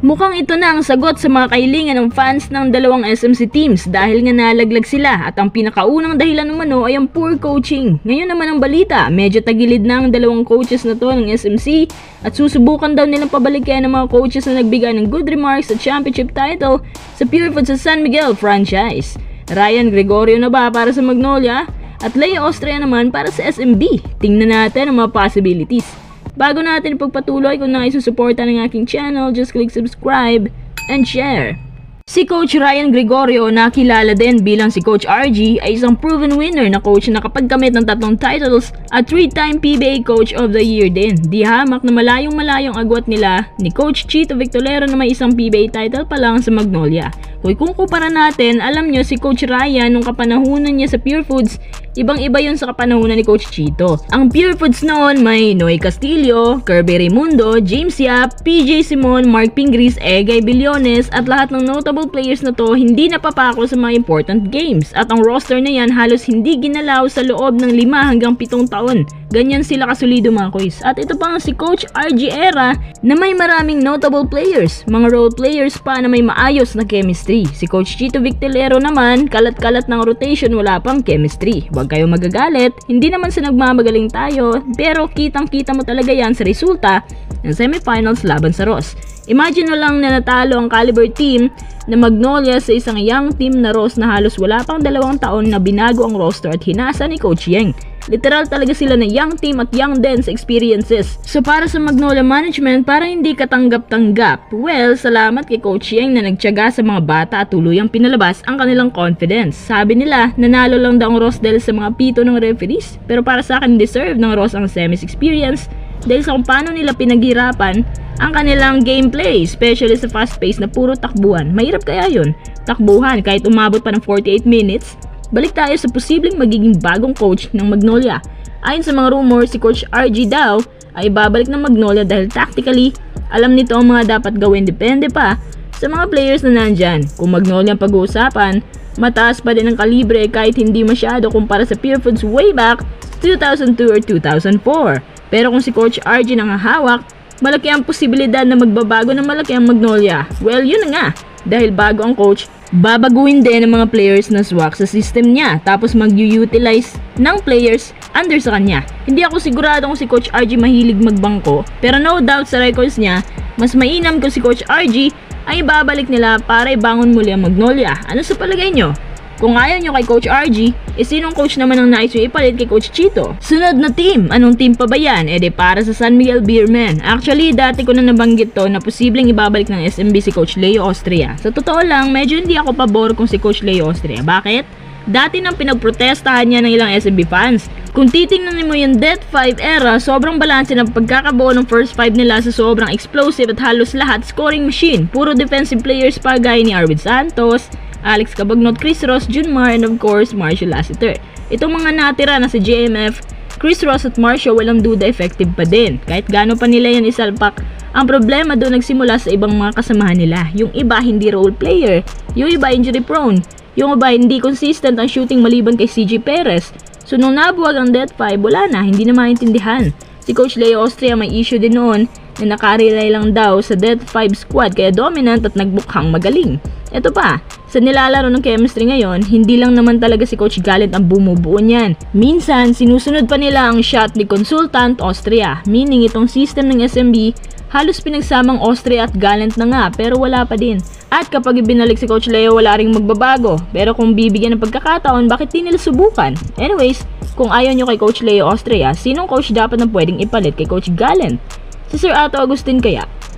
Mukhang ito na ang sagot sa mga kahilingan ng fans ng dalawang SMC teams dahil nga nalaglag sila at ang pinakaunang dahilan umano ay ang poor coaching. Ngayon naman ang balita, medyo tagilid na ang dalawang coaches na to ng SMC at susubukan daw nilang pabalikan ang mga coaches na nagbigay ng good remarks sa championship title sa Pureford sa San Miguel franchise. Ryan Gregorio na ba para sa Magnolia? At Lea Austria naman para sa SMB. Tingnan natin ang mga possibilities. Bago natin pagpatuloy, kung naisusuporta ng aking channel, just click subscribe and share. Si Coach Ryan Gregorio, na kilala din bilang si Coach RG, ay isang proven winner na coach na nakapagkamit ng 3 titles at 3-time PBA Coach of the Year din. Di hamak na malayong-malayong agwat nila ni Coach Chito Victolero na may isang PBA title pa lang sa Magnolia. Kung kumpara natin, alam nyo si Coach Ryan nung kapanahunan niya sa Pure Foods, ibang-iba yun sa kapanahunan ni Coach Chito. Ang Pure Foods noon may Noe Castillo, Kirby Raimundo, James Yap, PJ Simon, Mark Pingris, Egae Bilyones at lahat ng notable players na to hindi napapako sa mga important games. At ang roster na yan halos hindi ginalaw sa loob ng 5 hanggang 7 taon. Ganyan sila kasulido mga kois. At ito pa nga si Coach RG era na may maraming notable players, mga role players pa na may maayos na chemistry. Si Coach Chito Victolero naman, kalat-kalat ng rotation, wala pang chemistry. Huwag kayo magagalit, hindi naman sa nagmamagaling tayo, pero kitang-kita mo talaga yan sa resulta ng semifinals laban sa Ross. Imagine na lang na natalo ang caliber team na Magnolia sa isang young team na Ross na halos wala pang 2 taon na binago ang roster at hinasa ni Coach Yeng. Literal talaga sila na young team at young dance experiences. So para sa Magnolia Management, para hindi katanggap-tanggap, well, salamat kay Coach Yeng na nagtyaga sa mga bata at tuluyang pinalabas ang kanilang confidence. Sabi nila, nanalo lang daw ang Ross dahil sa mga pito ng referees, pero para sa akin deserve ng Ross ang semis experience dahil sa kung paano nila pinaghirapan ang kanilang gameplay, especially sa fast pace na puro takbuhan. Mahirap kaya yun, takbuhan kahit umabot pa ng 48 minutes? Balik tayo sa posibleng magiging bagong coach ng Magnolia. Ayon sa mga rumor, si Coach RG daw ay babalik ng Magnolia dahil tactically, alam nito ang mga dapat gawin, depende pa sa mga players na nandyan. Kung Magnolia ang pag-uusapan, mataas pa din ang kalibre kahit hindi masyado kumpara sa Pure Foods way back 2002 or 2004. Pero kung si Coach RG nang hahawak, malaki ang posibilidad na magbabago ng malaki ang Magnolia. Well, yun na nga. Dahil bago ang coach, babaguhin din ang mga players na swak sa system niya tapos mag-utilize ng players under sa kanya. Hindi ako sigurado kung si Coach RG mahilig magbangko, pero no doubt sa records niya, mas mainam kung si Coach RG ay babalik nila para ibangon muli ang Magnolia. Ano sa palagay nyo? Kung ayaw nyo kay Coach RG, eh sinong coach naman ang nais yung ipalit kay Coach Chito? Sunod na team, anong team pa ba yan? Eh de para sa San Miguel Beermen. Actually, dati ko na nabanggit to na posibleng ibabalik ng SMB si Coach Leo Austria. Sa totoo lang, medyo hindi ako pabor kung si Coach Leo Austria. Bakit? Dati nang pinagprotestahan niya ng ilang SMB fans. Kung titingnan mo yung Death 5 era, sobrang balanse ng pagkakabuo ng first 5 nila sa sobrang explosive at halos lahat scoring machine. Puro defensive players pa gaya ni Arvid Santos, Alex Kabagnot, Chris Ross, Jun Mar, and of course, Marshall Lassiter. Itong mga natira na sa JMF, Chris Ross at Marshall walang duda effective pa din. Kahit gaano pa nila yan isalpak, ang problema doon nagsimula sa ibang mga kasamahan nila. Yung iba hindi role player, yung iba injury prone, yung iba hindi consistent ang shooting maliban kay CJ Perez. So nung nabuwag ang Death 5, wala na, hindi na maintindihan. Si Coach Leo Austria may issue din noon na nakarelay lang daw sa Death 5 squad kaya dominant at nagbukhang magaling. Eto pa, sa nilalaro ng chemistry ngayon, hindi lang naman talaga si Coach Gallent ang bumubuo niyan. Minsan, sinusunod pa nila ang shot ni Consultant Austria, meaning itong system ng SMB, halos pinagsamang Austria at Gallent na nga pero wala pa din. At kapag ibinalik si Coach Leo, wala ring magbabago. Pero kung bibigyan ng pagkakataon, bakit di nila subukan? Anyways, kung ayaw nyo kay Coach Leo Austria, sinong coach dapat na pwedeng ipalit kay Coach Gallent? Si Sir Ato Agustin kaya?